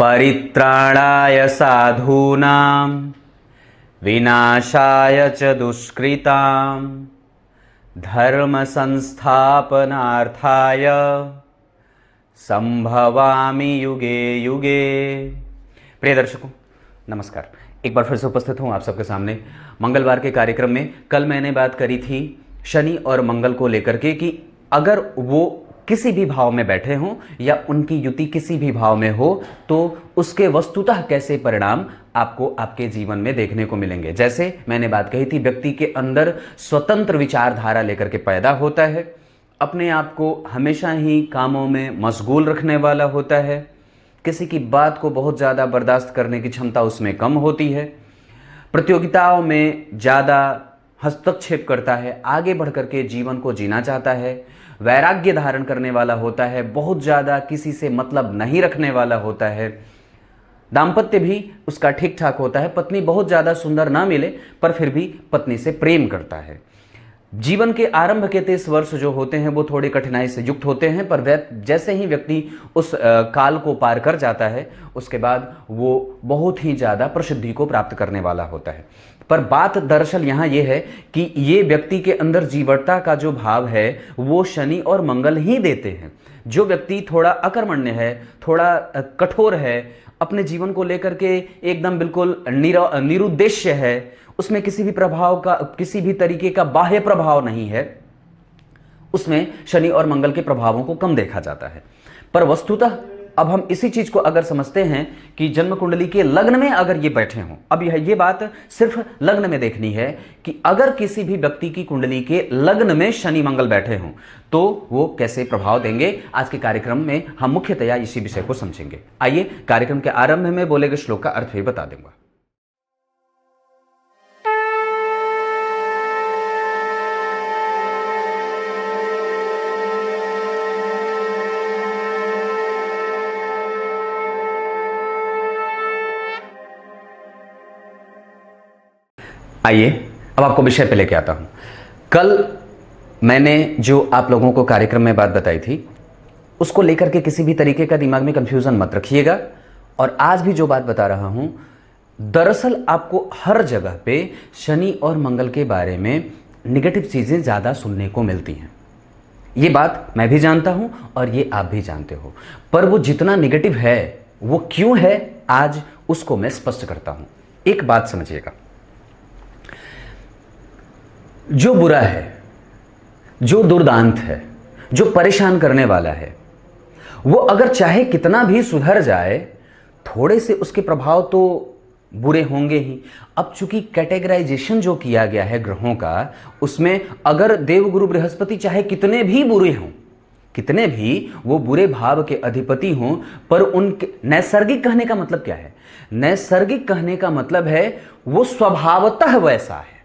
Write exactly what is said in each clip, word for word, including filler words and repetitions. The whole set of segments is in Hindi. परित्राणाय साधूनां विनाशाय च दुष्कृतां धर्म संस्थापनार्थाय संभवामि युगे युगे। प्रिय दर्शकों नमस्कार, एक बार फिर से उपस्थित हूँ आप सबके सामने। मंगलवार के कार्यक्रम में कल मैंने बात करी थी शनि और मंगल को लेकर के कि अगर वो किसी भी भाव में बैठे हों या उनकी युति किसी भी भाव में हो तो उसके वस्तुतः कैसे परिणाम आपको आपके जीवन में देखने को मिलेंगे। जैसे मैंने बात कही थी, व्यक्ति के अंदर स्वतंत्र विचारधारा लेकर के पैदा होता है, अपने आप को हमेशा ही कामों में मशगूल रखने वाला होता है, किसी की बात को बहुत ज़्यादा बर्दाश्त करने की क्षमता उसमें कम होती है, प्रतियोगिताओं में ज़्यादा हस्तक्षेप करता है, आगे बढ़ कर के जीवन को जीना चाहता है, वैराग्य धारण करने वाला होता है, बहुत ज़्यादा किसी से मतलब नहीं रखने वाला होता है। दाम्पत्य भी उसका ठीक ठाक होता है, पत्नी बहुत ज़्यादा सुंदर ना मिले पर फिर भी पत्नी से प्रेम करता है। जीवन के आरंभ के तेईस वर्ष जो होते हैं वो थोड़ी कठिनाई से युक्त होते हैं, पर जैसे ही व्यक्ति उस काल को पार कर जाता है उसके बाद वो बहुत ही ज़्यादा प्रसिद्धि को प्राप्त करने वाला होता है। पर बात दरअसल यहाँ ये है कि ये व्यक्ति के अंदर जीवटता का जो भाव है वो शनि और मंगल ही देते हैं। जो व्यक्ति थोड़ा अकर्मण्य है, थोड़ा कठोर है, अपने जीवन को लेकर के एकदम बिल्कुल निरुद्देश्य है, उसमें किसी भी प्रभाव का, किसी भी तरीके का बाह्य प्रभाव नहीं है, उसमें शनि और मंगल के प्रभावों को कम देखा जाता है। पर वस्तुतः अब हम इसी चीज़ को अगर समझते हैं कि जन्म कुंडली के लग्न में अगर ये बैठे हों, अब यह ये बात सिर्फ लग्न में देखनी है कि अगर किसी भी व्यक्ति की कुंडली के लग्न में शनि मंगल बैठे हों तो वो कैसे प्रभाव देंगे। आज के कार्यक्रम में हम मुख्यतया इसी विषय को समझेंगे। आइए कार्यक्रम के आरंभ में बोले गए श्लोक का अर्थ भी बता दूंगा। आइए अब आपको विषय पे लेके आता हूँ। कल मैंने जो आप लोगों को कार्यक्रम में बात बताई थी उसको लेकर के किसी भी तरीके का दिमाग में कंफ्यूजन मत रखिएगा। और आज भी जो बात बता रहा हूँ, दरअसल आपको हर जगह पे शनि और मंगल के बारे में निगेटिव चीज़ें ज़्यादा सुनने को मिलती हैं। ये बात मैं भी जानता हूँ और ये आप भी जानते हो, पर वो जितना निगेटिव है वो क्यों है आज उसको मैं स्पष्ट करता हूँ। एक बात समझिएगा, जो बुरा है, जो दुर्दांत है, जो परेशान करने वाला है, वो अगर चाहे कितना भी सुधर जाए थोड़े से उसके प्रभाव तो बुरे होंगे ही। अब चूंकि कैटेगराइजेशन जो किया गया है ग्रहों का, उसमें अगर देवगुरु बृहस्पति चाहे कितने भी बुरे हों, कितने भी वो बुरे भाव के अधिपति हों, पर उनके नैसर्गिक कहने का मतलब क्या है? नैसर्गिक कहने का मतलब है वो स्वभावतः वैसा है।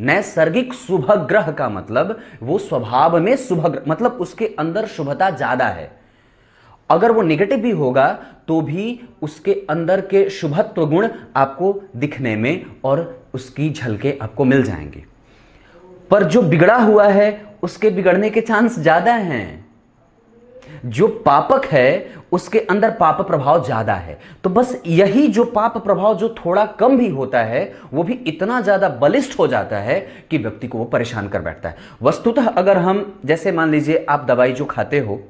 नैसर्गिक शुभ ग्रह का मतलब वो स्वभाव में शुभ ग्रह, मतलब उसके अंदर शुभता ज्यादा है। अगर वो निगेटिव भी होगा तो भी उसके अंदर के शुभत्व गुण आपको दिखने में और उसकी झलकें आपको मिल जाएंगी। पर जो बिगड़ा हुआ है उसके बिगड़ने के चांस ज्यादा हैं, जो पापक है उसके अंदर पाप प्रभाव ज्यादा है। तो बस यही जो पाप प्रभाव जो थोड़ा कम भी होता है वो भी इतना ज्यादा बलिष्ठ हो जाता है कि व्यक्ति को वो परेशान कर बैठता है। वस्तुतः अगर हम जैसे मान लीजिए आप दवाई जो खाते हो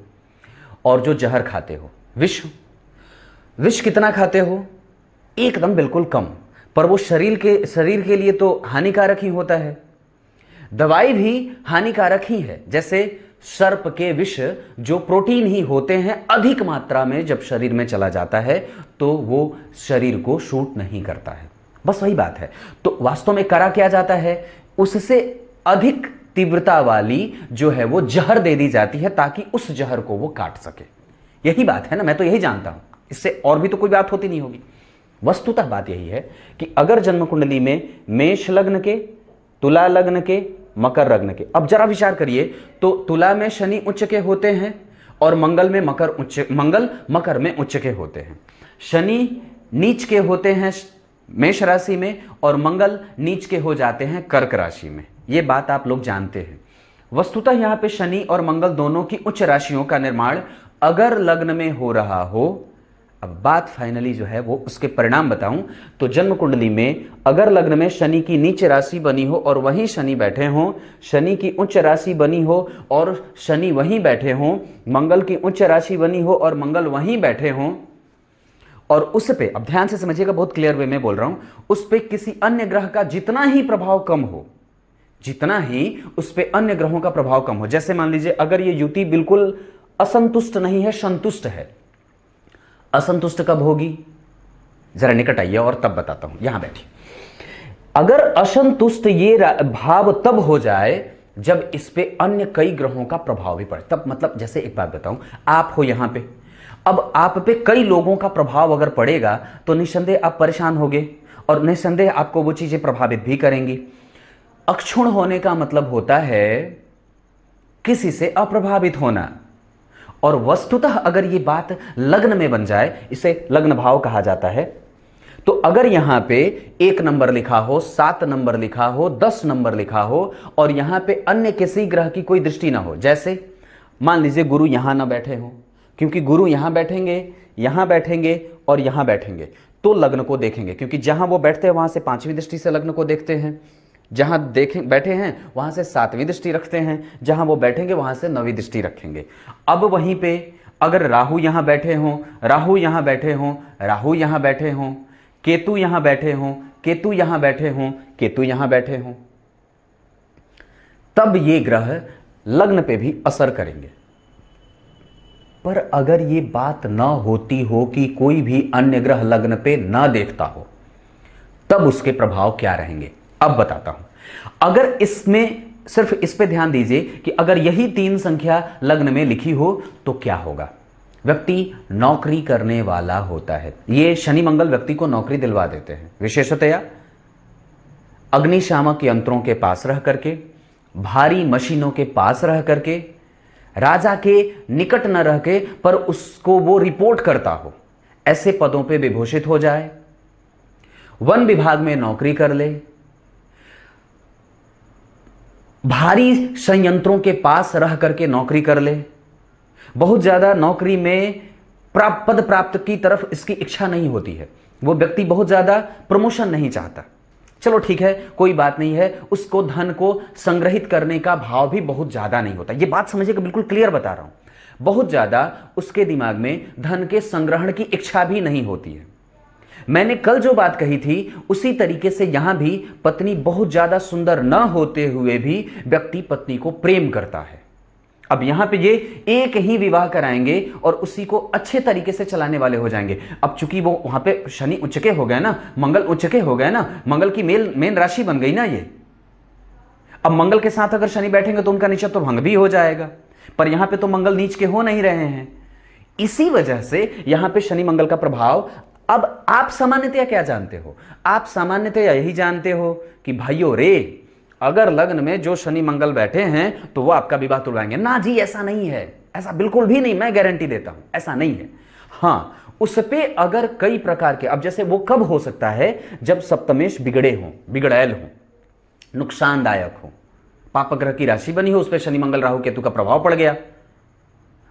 और जो जहर खाते हो, विष, विष कितना खाते हो? एकदम बिल्कुल कम, पर वो शरीर के शरीर के लिए तो हानिकारक ही होता है। दवाई भी हानिकारक ही है। जैसे सर्प के विष जो प्रोटीन ही होते हैं, अधिक मात्रा में जब शरीर में चला जाता है तो वो शरीर को शूट नहीं करता है। बस वही बात है। तो वास्तव में करा क्या जाता है, उससे अधिक तीव्रता वाली जो है वो जहर दे दी जाती है ताकि उस जहर को वो काट सके। यही बात है ना, मैं तो यही जानता हूं, इससे और भी तो कोई बात होती नहीं होगी। वस्तुतः बात यही है कि अगर जन्म कुंडली में मेष लग्न के, तुला लग्न के, मकर लग्न के, अब जरा विचार करिए तो तुला में शनि उच्च के होते हैं और मंगल में मकर उच्च मंगल मकर में उच्च के होते हैं। शनि नीच के होते हैं मेष राशि में और मंगल नीच के हो जाते हैं कर्क राशि में। ये बात आप लोग जानते हैं। वस्तुतः यहाँ पे शनि और मंगल दोनों की उच्च राशियों का निर्माण अगर लग्न में हो रहा हो, अब बात फाइनली जो है वो उसके परिणाम बताऊं तो जन्म कुंडली में अगर लग्न में शनि की नीच राशि बनी हो और वहीं शनि बैठे हों, शनि की उच्च राशि बनी हो और शनि वहीं बैठे हों, मंगल की उच्च राशि बनी हो और मंगल वहीं बैठे हों, और उस पे, अब ध्यान से समझिएगा, बहुत क्लियर वे में बोल रहा हूं, उस पे किसी अन्य ग्रह का जितना ही प्रभाव कम हो, जितना ही उस पे अन्य ग्रहों का प्रभाव कम हो। जैसे मान लीजिए अगर ये युति बिल्कुल असंतुष्ट नहीं है, संतुष्ट है, असंतुष्ट कब होगी, जरा निकट आइए और तब बताता हूं, यहां बैठिए। अगर असंतुष्ट ये भाव तब हो जाए जब इस पे अन्य कई ग्रहों का प्रभाव भी पड़े, तब मतलब जैसे एक बात बताऊं, आप हो यहां पे, अब आप पे कई लोगों का प्रभाव अगर पड़ेगा तो निस्संदेह आप परेशान होगे और निस्संदेह आपको वो चीजें प्रभावित भी करेंगी। अक्षुण होने का मतलब होता है किसी से अप्रभावित होना, और वस्तुतः अगर ये बात लग्न में बन जाए, इसे लग्न भाव कहा जाता है, तो अगर यहां पे एक नंबर लिखा हो, सात नंबर लिखा हो, दस नंबर लिखा हो और यहां पे अन्य किसी ग्रह की कोई दृष्टि ना हो, जैसे मान लीजिए गुरु यहां ना बैठे हो, क्योंकि गुरु यहां बैठेंगे, यहां बैठेंगे और यहां बैठेंगे तो लग्न को देखेंगे, क्योंकि जहां वो बैठते हैं वहां से पांचवीं दृष्टि से लग्न को देखते हैं, जहां देखे बैठे हैं वहां से सातवीं दृष्टि रखते हैं, जहां वो बैठेंगे वहां से नवीं दृष्टि रखेंगे। अब वहीं पे अगर राहु यहां बैठे हों, राहु यहां बैठे हों, राहु यहां बैठे हों, केतु यहां बैठे हों, केतु यहां बैठे हों, केतु यहां बैठे हों, तब ये ग्रह लग्न पे भी असर करेंगे। पर अगर ये बात ना होती हो कि कोई भी अन्य ग्रह लग्न पे ना देखता हो, तब उसके प्रभाव क्या रहेंगे, अब बताता हूं। अगर इसमें सिर्फ इस पे ध्यान दीजिए कि अगर यही तीन संख्या लग्न में लिखी हो तो क्या होगा, व्यक्ति नौकरी करने वाला होता है, ये शनि मंगल व्यक्ति को नौकरी दिलवा देते हैं, विशेषतया अग्निशामक यंत्रों के पास रह करके, भारी मशीनों के पास रह करके, राजा के निकट न रह के पर उसको वो रिपोर्ट करता हो, ऐसे पदों पे विभूषित हो जाए, वन विभाग में नौकरी कर ले, भारी संयंत्रों के पास रह करके नौकरी कर ले, बहुत ज़्यादा नौकरी में प्राप्त पद प्राप्त की तरफ इसकी इच्छा नहीं होती है, वो व्यक्ति बहुत ज़्यादा प्रमोशन नहीं चाहता, चलो ठीक है कोई बात नहीं है, उसको धन को संग्रहित करने का भाव भी बहुत ज़्यादा नहीं होता, ये बात समझिएगा, बिल्कुल क्लियर बता रहा हूँ, बहुत ज़्यादा उसके दिमाग में धन के संग्रहण की इच्छा भी नहीं होती है। मैंने कल जो बात कही थी उसी तरीके से यहां भी पत्नी बहुत ज्यादा सुंदर न होते हुए भी व्यक्ति पत्नी को प्रेम करता है। अब यहां पे ये एक ही विवाह कराएंगे और उसी को अच्छे तरीके से चलाने वाले हो जाएंगे। अब चूंकि वो वहां पे शनि उच्च के हो गया ना, मंगल उच्च के हो गया ना, मंगल की मेल मेन राशि बन गई ना ये, अब मंगल के साथ अगर शनि बैठेंगे तो उनका निश्चित तो भंग भी हो जाएगा, पर यहां पर तो मंगल नीच के हो नहीं रहे हैं, इसी वजह से यहां पर शनि मंगल का प्रभाव। अब आप सामान्यतया क्या जानते हो, आप सामान्यतया यही जानते हो कि भाइयों रे अगर लग्न में जो शनि मंगल बैठे हैं तो वो आपका विवाह तुड़वाएंगे ना जी, ऐसा नहीं है, ऐसा बिल्कुल भी नहीं, मैं गारंटी देता हूं ऐसा नहीं है। हाँ, उस पे अगर कई प्रकार के, अब जैसे वो कब हो सकता है जब सप्तमेश बिगड़े हों, बिगड़ैल हों, नुकसानदायक हो, पापग्रह की राशि बनी हो, उस पर शनि मंगल राहु केतु का प्रभाव पड़ गया,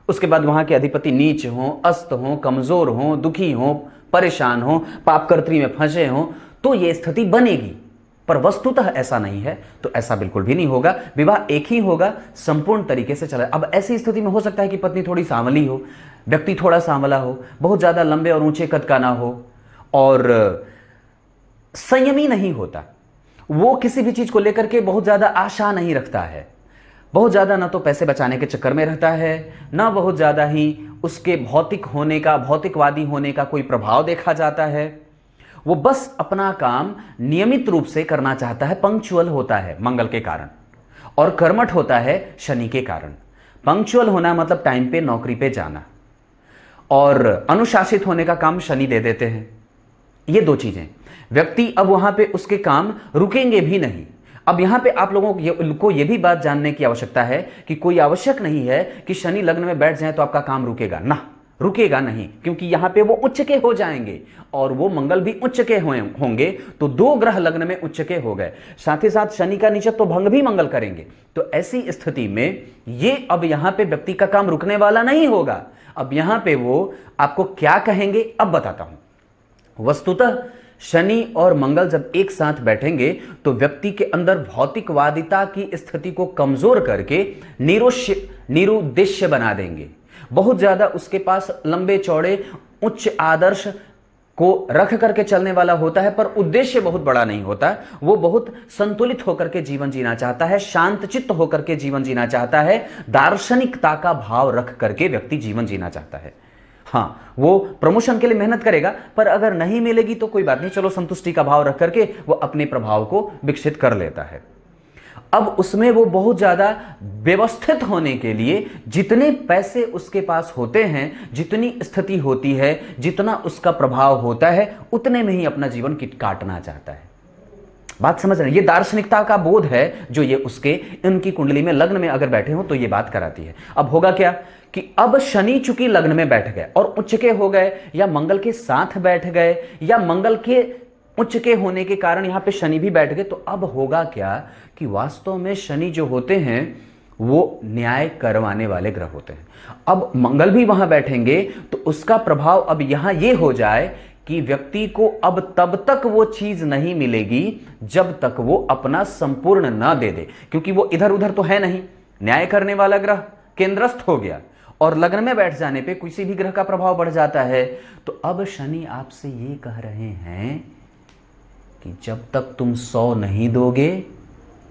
उसके बाद वहां के अधिपति नीच हों, अस्त हों, कमजोर हों, दुखी हों, परेशान हो, पापकर्त्री में फंसे हो, तो यह स्थिति बनेगी, पर वस्तुतः ऐसा नहीं है, तो ऐसा बिल्कुल भी नहीं होगा, विवाह एक ही होगा, संपूर्ण तरीके से चला। अब ऐसी स्थिति में हो सकता है कि पत्नी थोड़ी सांवली हो, व्यक्ति थोड़ा सांवला हो, बहुत ज्यादा लंबे और ऊंचे कद का ना हो और संयमी नहीं होता, वो किसी भी चीज को लेकर के बहुत ज्यादा आशा नहीं रखता है, बहुत ज़्यादा ना तो पैसे बचाने के चक्कर में रहता है, ना बहुत ज़्यादा ही उसके भौतिक होने का, भौतिकवादी होने का कोई प्रभाव देखा जाता है, वो बस अपना काम नियमित रूप से करना चाहता है, पंक्चुअल होता है मंगल के कारण और कर्मठ होता है शनि के कारण। पंक्चुअल होना मतलब टाइम पे नौकरी पे जाना, और अनुशासित होने का काम शनि दे देते हैं, ये दो चीज़ें। व्यक्ति अब वहाँ पर उसके काम रुकेंगे भी नहीं। अब यहाँ पे आप लोगों को ये भी बात जानने की आवश्यकता है कि कोई आवश्यक नहीं है कि शनि लग्न में बैठ जाए तो आपका काम रुकेगा ना, रुकेगा नहीं, क्योंकि यहाँ पे वो उच्च के हो जाएंगे और वो मंगल भी उच्च के होंगे, तो दो ग्रह लग्न में उच्च के हो गए, साथ ही साथ शनि का नीचत्व तो भंग भी मंगल करेंगे, तो ऐसी स्थिति में ये अब यहाँ पे व्यक्ति का काम रुकने वाला नहीं होगा। अब यहाँ पे वो आपको क्या कहेंगे अब बताता हूं। वस्तुतः शनि और मंगल जब एक साथ बैठेंगे तो व्यक्ति के अंदर भौतिकवादिता की स्थिति को कमजोर करके निरुश्य निरुद्देश्य बना देंगे। बहुत ज्यादा उसके पास लंबे चौड़े उच्च आदर्श को रख करके चलने वाला होता है, पर उद्देश्य बहुत बड़ा नहीं होता। वो बहुत संतुलित होकर के जीवन जीना चाहता है, शांतचित्त होकर के जीवन जीना चाहता है, दार्शनिकता का भाव रख करके व्यक्ति जीवन जीना चाहता है। हाँ, वो प्रमोशन के लिए मेहनत करेगा, पर अगर नहीं मिलेगी तो कोई बात नहीं, चलो संतुष्टि का भाव रख करके वो अपने प्रभाव को विकसित कर लेता है। अब उसमें वो बहुत ज़्यादा व्यवस्थित होने के लिए जितने पैसे उसके पास होते हैं, जितनी स्थिति होती है, जितना उसका प्रभाव होता है, उतने में ही अपना जीवन काटना चाहता है। बात समझ रहे हैं? ये दार्शनिकता का बोध है जो ये उसके इनकी कुंडली में लग्न में अगर बैठे हो तो ये बात कराती है। अब होगा क्या कि अब शनि चूंकि लग्न में बैठ गए और उच्च के हो गए या मंगल के साथ बैठ गए या मंगल के उच्च के होने के कारण यहाँ पे शनि भी बैठ गए, तो अब होगा क्या कि वास्तव में शनि जो होते हैं वो न्याय करवाने वाले ग्रह होते हैं। अब मंगल भी वहाँ बैठेंगे तो उसका प्रभाव अब यहाँ ये हो जाए कि व्यक्ति को अब तब तक वो चीज़ नहीं मिलेगी जब तक वो अपना संपूर्ण ना दे दे, क्योंकि वो इधर उधर तो है नहीं। न्याय करने वाला ग्रह केंद्रस्थ हो गया और लग्न में बैठ जाने पर किसी भी ग्रह का प्रभाव बढ़ जाता है। तो अब शनि आपसे ये कह रहे हैं कि जब तक तुम सौ नहीं दोगे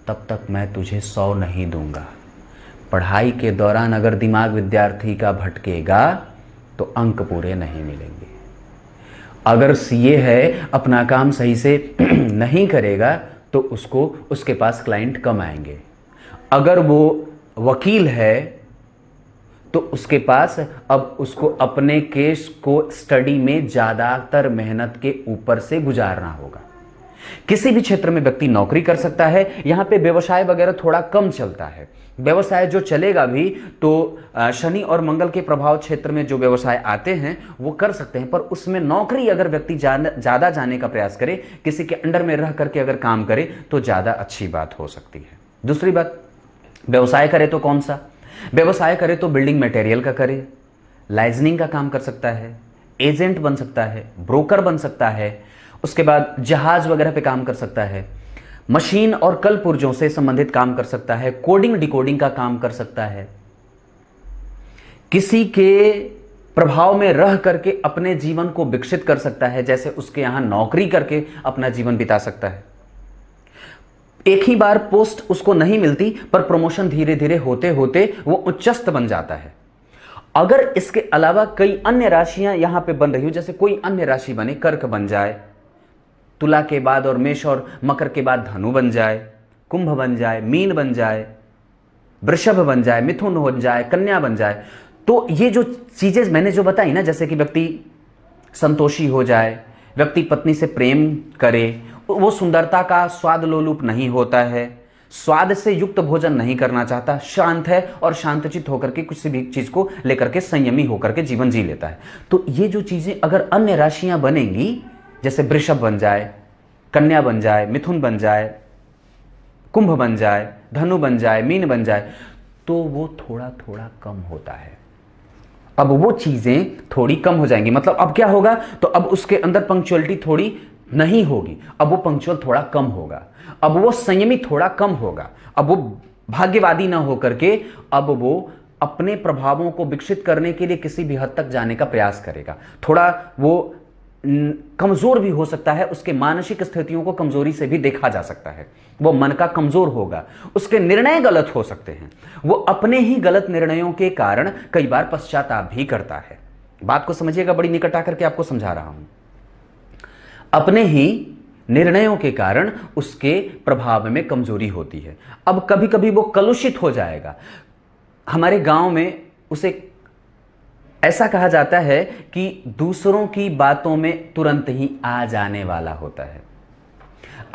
तब तक मैं तुझे सौ नहीं दूंगा। पढ़ाई के दौरान अगर दिमाग विद्यार्थी का भटकेगा तो अंक पूरे नहीं मिलेंगे। अगर सीए है, अपना काम सही से नहीं करेगा तो उसको उसके पास क्लाइंट कम आएंगे। अगर वो वकील है तो उसके पास अब उसको अपने केस को स्टडी में ज़्यादातर मेहनत के ऊपर से गुजारना होगा। किसी भी क्षेत्र में व्यक्ति नौकरी कर सकता है, यहाँ पे व्यवसाय वगैरह थोड़ा कम चलता है। व्यवसाय जो चलेगा भी तो शनि और मंगल के प्रभाव क्षेत्र में जो व्यवसाय आते हैं वो कर सकते हैं, पर उसमें नौकरी अगर व्यक्ति ज़्यादा जाने का प्रयास करे, किसी के अंडर में रह करके अगर काम करे तो ज़्यादा अच्छी बात हो सकती है। दूसरी बात, व्यवसाय करे तो कौन सा व्यवसाय करे, तो बिल्डिंग मटेरियल का करे, लाइजनिंग का काम कर सकता है, एजेंट बन सकता है, ब्रोकर बन सकता है, उसके बाद जहाज वगैरह पे काम कर सकता है, मशीन और कल पुर्जों से संबंधित काम कर सकता है, कोडिंग डिकोडिंग का काम कर सकता है। किसी के प्रभाव में रह करके अपने जीवन को विकसित कर सकता है, जैसे उसके यहाँ नौकरी करके अपना जीवन बिता सकता है। एक ही बार पोस्ट उसको नहीं मिलती, पर प्रमोशन धीरे धीरे होते होते वो उच्चस्थ बन जाता है। अगर इसके अलावा कई अन्य राशियां यहाँ पे बन रही हो, जैसे कोई अन्य राशि बने, कर्क बन जाए, तुला के बाद और मेष और मकर के बाद धनु बन जाए, कुंभ बन जाए, मीन बन जाए, वृषभ बन जाए, मिथुन बन जाए, कन्या बन जाए, तो ये जो चीज़ें मैंने जो बताई ना, जैसे कि व्यक्ति संतोषी हो जाए, व्यक्ति पत्नी से प्रेम करे, वो सुंदरता का स्वाद लोलुप नहीं होता है, स्वाद से युक्त भोजन नहीं करना चाहता, शांत है और शांतचित होकर के किसी भी चीज़ को लेकर के संयमी होकर के जीवन जी लेता है। तो ये जो चीज़ें अगर अन्य राशियाँ बनेंगी, जैसे वृषभ बन जाए, कन्या बन जाए, मिथुन बन जाए, कुंभ बन जाए, धनु बन जाए, मीन बन जाए, तो वो थोड़ा थोड़ा कम होता है। अब वो चीज़ें थोड़ी कम हो जाएंगी, मतलब अब क्या होगा तो अब उसके अंदर पंक्चुअलिटी थोड़ी नहीं होगी, अब वो पंक्चुअल थोड़ा कम होगा, अब वो संयमी थोड़ा कम होगा, अब वो भाग्यवादी ना होकर के अब वो अपने प्रभावों को विकसित करने के लिए किसी भी हद तक जाने का प्रयास करेगा। थोड़ा वो कमज़ोर भी हो सकता है, उसके मानसिक स्थितियों को कमज़ोरी से भी देखा जा सकता है। वो मन का कमज़ोर होगा, उसके निर्णय गलत हो सकते हैं, वो अपने ही गलत निर्णयों के कारण कई बार पश्चाताप भी करता है। बात को समझिएगा, बड़ी निकट आकर के आपको समझा रहा हूँ। अपने ही निर्णयों के कारण उसके प्रभाव में कमज़ोरी होती है। अब कभी कभी वो कलुषित हो जाएगा। हमारे गांव में उसे ऐसा कहा जाता है कि दूसरों की बातों में तुरंत ही आ जाने वाला होता है,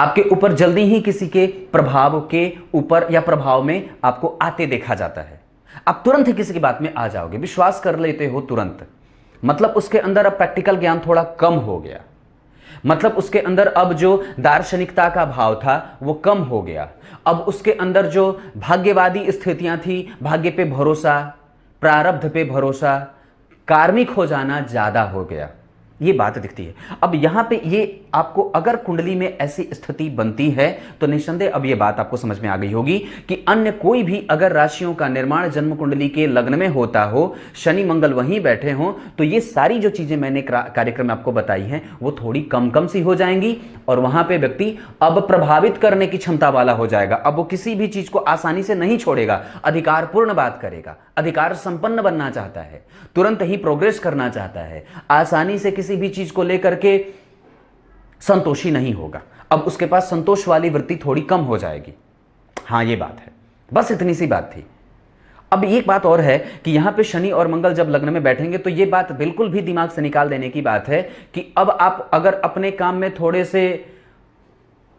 आपके ऊपर जल्दी ही किसी के प्रभाव के ऊपर या प्रभाव में आपको आते देखा जाता है। आप तुरंत ही किसी की बात में आ जाओगे, विश्वास कर लेते हो तुरंत। मतलब उसके अंदर अब प्रैक्टिकल ज्ञान थोड़ा कम हो गया, मतलब उसके अंदर अब जो दार्शनिकता का भाव था वो कम हो गया, अब उसके अंदर जो भाग्यवादी स्थितियां थी, भाग्य पे भरोसा, प्रारब्ध पे भरोसा, कार्मिक हो जाना ज़्यादा हो गया, ये बात दिखती है। अब यहाँ पे ये आपको अगर कुंडली में ऐसी स्थिति बनती है तो निसंदेह अब ये बात आपको समझ में आ गई होगी कि अन्य कोई भी अगर राशियों का निर्माण जन्म कुंडली के लग्न में होता हो, शनि मंगल वहीं बैठे हों, तो ये सारी जो चीज़ें मैंने कार्यक्रम में आपको बताई हैं वो थोड़ी कम कम सी हो जाएंगी और वहाँ पे व्यक्ति अब प्रभावित करने की क्षमता वाला हो जाएगा। अब वो किसी भी चीज़ को आसानी से नहीं छोड़ेगा, अधिकारपूर्ण बात करेगा, अधिकार संपन्न बनना चाहता है, तुरंत ही प्रोग्रेस करना चाहता है, आसानी से किसी भी चीज को लेकर के संतोषी नहीं होगा। अब उसके पास संतोष वाली वृत्ति थोड़ी कम हो जाएगी। हाँ, ये बात है, बस इतनी सी बात थी। अब एक बात और है कि यहां पे शनि और मंगल जब लग्न में बैठेंगे तो ये बात बिल्कुल भी दिमाग से निकाल देने की बात है कि अब आप अगर अपने काम में थोड़े से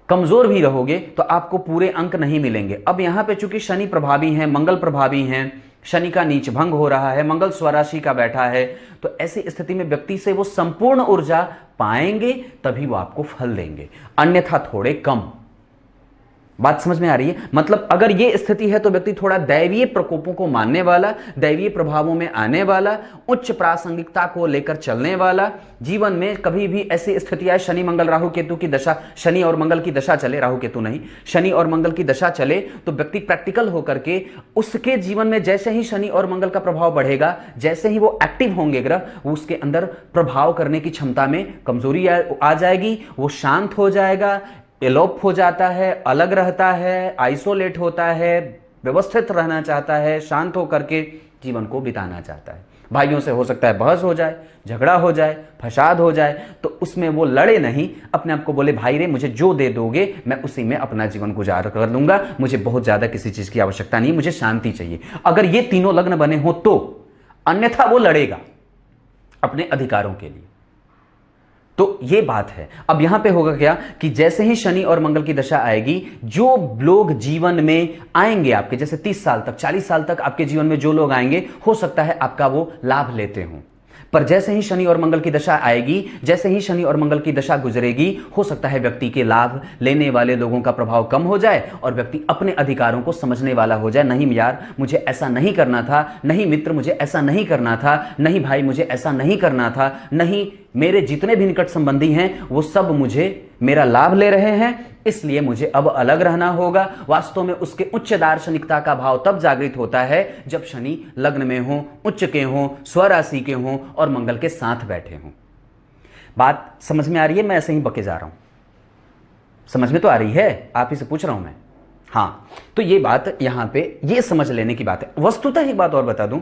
कमजोर भी रहोगे तो आपको पूरे अंक नहीं मिलेंगे। अब यहां पर चूंकि शनि प्रभावी हैं, मंगल प्रभावी हैं, शनि का नीच भंग हो रहा है, मंगल स्वराशि का बैठा है, तो ऐसी स्थिति में व्यक्ति से वो संपूर्ण ऊर्जा पाएंगे तभी वो आपको फल देंगे, अन्यथा थोड़े कम। बात समझ में आ रही है? मतलब अगर ये स्थिति है तो व्यक्ति थोड़ा दैवीय प्रकोपों को मानने वाला, दैवीय प्रभावों में आने वाला, उच्च प्रासंगिकता को लेकर चलने वाला, जीवन में कभी भी ऐसी स्थिति आए, शनि मंगल राहु केतु की दशा, शनि और मंगल की दशा चले, राहु केतु नहीं, शनि और मंगल की दशा चले, तो व्यक्ति प्रैक्टिकल होकर के उसके जीवन में जैसे ही शनि और मंगल का प्रभाव बढ़ेगा, जैसे ही वो एक्टिव होंगे ग्रह, उसके अंदर प्रभाव करने की क्षमता में कमजोरी आ जाएगी, वो शांत हो जाएगा, एलोप हो जाता है, अलग रहता है, आइसोलेट होता है, व्यवस्थित रहना चाहता है, शांत होकर के जीवन को बिताना चाहता है। भाइयों से हो सकता है बहस हो जाए, झगड़ा हो जाए, फसाद हो जाए, तो उसमें वो लड़े नहीं, अपने आप को बोले भाई रे मुझे जो दे दोगे मैं उसी में अपना जीवन गुजार कर लूँगा, मुझे बहुत ज़्यादा किसी चीज़ की आवश्यकता नहीं, मुझे शांति चाहिए। अगर ये तीनों लग्न बने हों तो, अन्यथा वो लड़ेगा अपने अधिकारों के लिए। तो ये बात है। अब यहां पे होगा क्या कि जैसे ही शनि और मंगल की दशा आएगी, जो लोग जीवन में आएंगे आपके, जैसे तीस साल तक, चालीस साल तक आपके जीवन में जो लोग आएंगे, हो सकता है आपका वो लाभ लेते हों, पर जैसे ही शनि और मंगल की दशा आएगी, जैसे ही शनि और मंगल की दशा गुजरेगी, हो सकता है व्यक्ति के लाभ लेने वाले लोगों का प्रभाव कम हो जाए और व्यक्ति अपने अधिकारों को समझने वाला हो जाए। नहीं यार मुझे ऐसा नहीं करना था, नहीं मित्र मुझे ऐसा नहीं करना था, नहीं भाई मुझे ऐसा नहीं करना था, नहीं मेरे जितने भी निकट संबंधी हैं वो सब मुझे मेरा लाभ ले रहे हैं, इसलिए मुझे अब अलग रहना होगा। वास्तव में उसके उच्च दार्शनिकता का भाव तब जागृत होता है जब शनि लग्न में हो, उच्च के हों, स्वराशि के हों और मंगल के साथ बैठे हों। बात समझ में आ रही है? मैं ऐसे ही बके जा रहा हूं, समझ में तो आ रही है, आप ही से पूछ रहा हूं मैं। हाँ, तो ये बात यहां पर यह समझ लेने की बात है। वस्तुतः एक बात और बता दूं,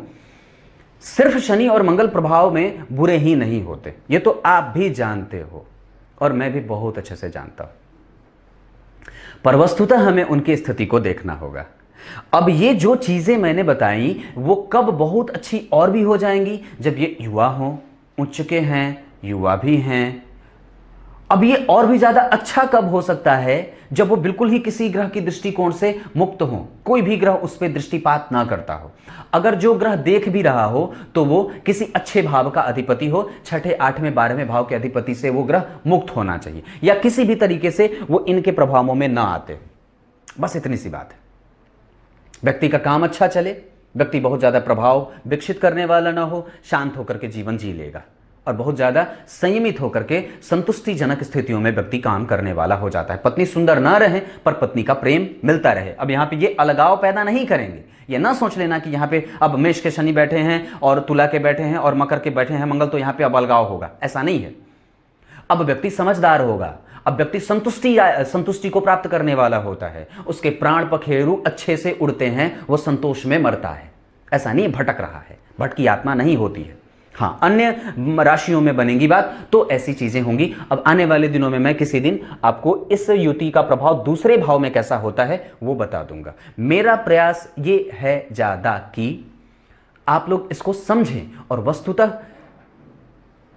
सिर्फ शनि और मंगल प्रभाव में बुरे ही नहीं होते, ये तो आप भी जानते हो और मैं भी बहुत अच्छे से जानता हूं, पर वस्तुतः हमें उनकी स्थिति को देखना होगा। अब ये जो चीजें मैंने बताई वो कब बहुत अच्छी और भी हो जाएंगी, जब ये युवा हों, उच्च के हैं, युवा भी हैं। अब ये और भी ज्यादा अच्छा कब हो सकता है, जब वो बिल्कुल ही किसी ग्रह की दृष्टिकोण से मुक्त हो, कोई भी ग्रह उस पर दृष्टिपात ना करता हो, अगर जो ग्रह देख भी रहा हो तो वो किसी अच्छे भाव का अधिपति हो, छठे आठवें बारहवें भाव के अधिपति से वो ग्रह मुक्त होना चाहिए, या किसी भी तरीके से वो इनके प्रभावों में ना आते। बस इतनी सी बात है। व्यक्ति का काम अच्छा चले, व्यक्ति बहुत ज़्यादा प्रभाव विकसित करने वाला ना हो, शांत होकर के जीवन जी लेगा और बहुत ज़्यादा संयमित होकर के संतुष्टिजनक स्थितियों में व्यक्ति काम करने वाला हो जाता है। पत्नी सुंदर ना रहे पर पत्नी का प्रेम मिलता रहे। अब यहाँ पे ये अलगाव पैदा नहीं करेंगे, ये ना सोच लेना कि यहाँ पे अब मेष के शनि बैठे हैं और तुला के बैठे हैं और मकर के बैठे हैं मंगल, तो यहाँ पे अब अलगाव होगा, ऐसा नहीं है। अब व्यक्ति समझदार होगा, अब व्यक्ति संतुष्टि संतुष्टि को प्राप्त करने वाला होता है, उसके प्राण पखेरु अच्छे से उड़ते हैं, वो संतोष में मरता है, ऐसा नहीं भटक रहा है, भटकी आत्मा नहीं होती है। हाँ, अन्य राशियों में बनेगी बात तो ऐसी चीजें होंगी। अब आने वाले दिनों में मैं किसी दिन आपको इस युति का प्रभाव दूसरे भाव में कैसा होता है वो बता दूंगा। मेरा प्रयास ये है ज्यादा कि आप लोग इसको समझें और वस्तुतः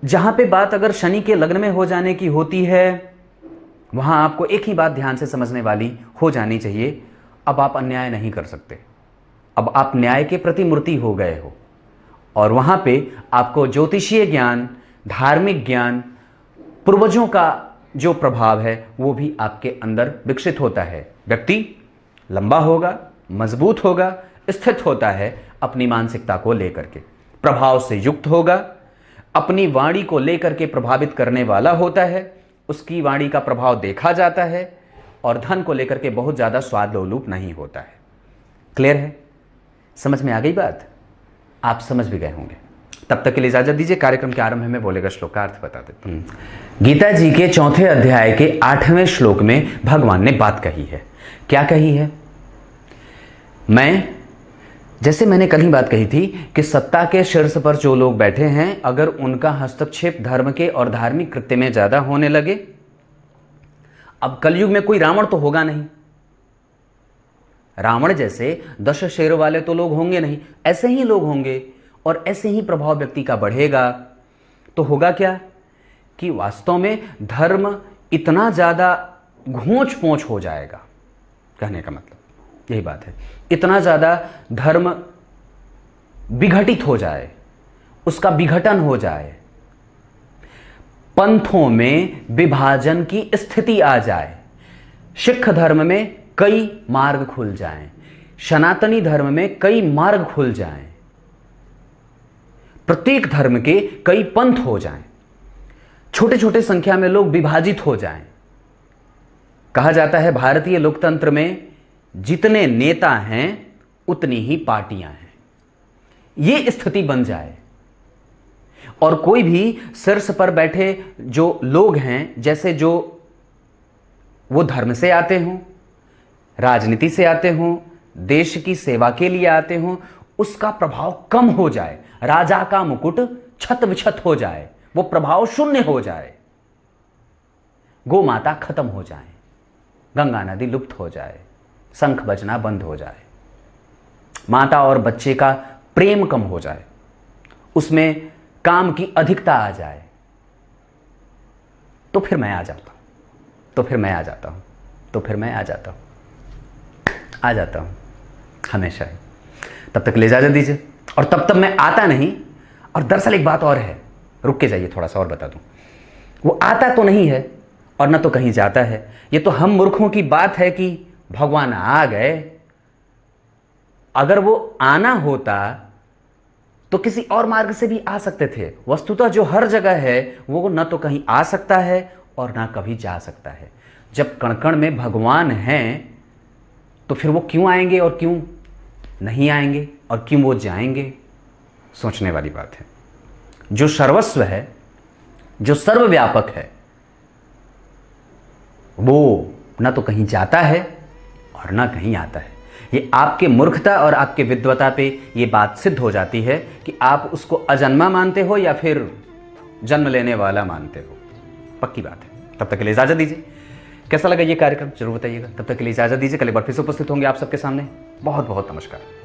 जहां पे बात अगर शनि के लग्न में हो जाने की होती है वहां आपको एक ही बात ध्यान से समझने वाली हो जानी चाहिए, अब आप अन्याय नहीं कर सकते, अब आप न्याय के प्रतिमूर्ति हो गए हो और वहां पे आपको ज्योतिषीय ज्ञान, धार्मिक ज्ञान, पूर्वजों का जो प्रभाव है वो भी आपके अंदर विकसित होता है। व्यक्ति लंबा होगा, मजबूत होगा, स्थित होता है अपनी मानसिकता को लेकर के। प्रभाव से युक्त होगा, अपनी वाणी को लेकर के प्रभावित करने वाला होता है, उसकी वाणी का प्रभाव देखा जाता है और धन को लेकर के बहुत ज़्यादा स्वादलोलुप नहीं होता है। क्लियर है, समझ में आ गई बात, आप समझ भी गए होंगे। तब तक के लिए इजाजत दीजिए, कार्यक्रम के आरंभ में बोलेगा श्लोक का अर्थ बता देता हूं। गीता जी के चौथे अध्याय के आठवें श्लोक में भगवान ने बात कही है। क्या कही है? मैं जैसे मैंने कल ही बात कही थी कि सत्ता के शीर्ष पर जो लोग बैठे हैं, अगर उनका हस्तक्षेप धर्म के और धार्मिक कृत्य में ज्यादा होने लगे, अब कलयुग में कोई रावण तो होगा नहीं, रावण जैसे दस शेर वाले तो लोग होंगे नहीं, ऐसे ही लोग होंगे और ऐसे ही प्रभाव व्यक्ति का बढ़ेगा। तो होगा क्या कि वास्तव में धर्म इतना ज़्यादा घोंच पोंच हो जाएगा, कहने का मतलब यही बात है, इतना ज़्यादा धर्म विघटित हो जाए, उसका विघटन हो जाए, पंथों में विभाजन की स्थिति आ जाए, सिख धर्म में कई मार्ग खुल जाएं, सनातनी धर्म में कई मार्ग खुल जाएं, प्रत्येक धर्म के कई पंथ हो जाएं, छोटे छोटे संख्या में लोग विभाजित हो जाएं। कहा जाता है भारतीय लोकतंत्र में जितने नेता हैं उतनी ही पार्टियां हैं। ये स्थिति बन जाए और कोई भी शीर्ष पर बैठे जो लोग हैं, जैसे जो वो धर्म से आते हों, राजनीति से आते हों, देश की सेवा के लिए आते हों, उसका प्रभाव कम हो जाए, राजा का मुकुट छत विछत हो जाए, वो प्रभाव शून्य हो जाए, गौ माता खत्म हो जाए, गंगा नदी लुप्त हो जाए, शंख बजना बंद हो जाए, माता और बच्चे का प्रेम कम हो जाए, उसमें काम की अधिकता आ जाए, तो फिर मैं आ जाता हूं, तो फिर मैं आ जाता हूं, तो फिर मैं आ जाता हूं, आ जाता हूं हमेशा ही। तब तक ले इजाजत दीजिए, और तब तब मैं आता नहीं। और दरअसल एक बात और है, रुक के जाइए थोड़ा सा और बता दूं, वो आता तो नहीं है और ना तो कहीं जाता है। ये तो हम मूर्खों की बात है कि भगवान आ गए, अगर वो आना होता तो किसी और मार्ग से भी आ सकते थे। वस्तुतः जो हर जगह है वो ना तो कहीं आ सकता है और ना कभी जा सकता है। जब कणकण में भगवान हैं तो फिर वो क्यों आएंगे और क्यों नहीं आएंगे और क्यों वो जाएंगे, सोचने वाली बात है। जो सर्वस्व है, जो सर्वव्यापक है, वो ना तो कहीं जाता है और ना कहीं आता है। ये आपके मूर्खता और आपके विद्वता पे ये बात सिद्ध हो जाती है कि आप उसको अजन्मा मानते हो या फिर जन्म लेने वाला मानते हो, पक्की बात है। तब तक के लिए इजाजत दीजिए। कैसा लगा ये कार्यक्रम जरूर बताइएगा। तब तक के लिए इजाजत दीजिए, कल एक बार फिर से उपस्थित होंगे आप सबके सामने। बहुत बहुत नमस्कार।